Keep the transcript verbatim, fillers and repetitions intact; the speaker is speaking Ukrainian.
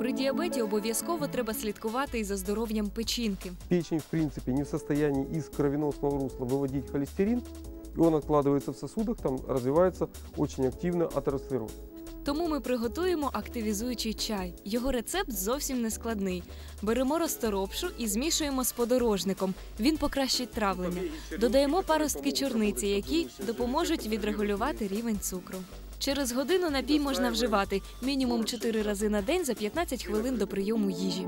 При діабеті обов'язково треба слідкувати і за здоров'ям печінки. Печень, в принципі, не в стані із кровіносного русла виводити холестерин, і він відкладається в сосудах, там розвивається дуже активно атеросклероз. Тому ми приготуємо активізуючий чай. Його рецепт зовсім не складний. Беремо розторопшу і змішуємо з подорожником. Він покращить травлення. Додаємо паростки чорниці, які допоможуть відрегулювати рівень цукру. Через годину напій можна вживати мінімум чотири рази на день за п'ятнадцять хвилин до прийому їжі.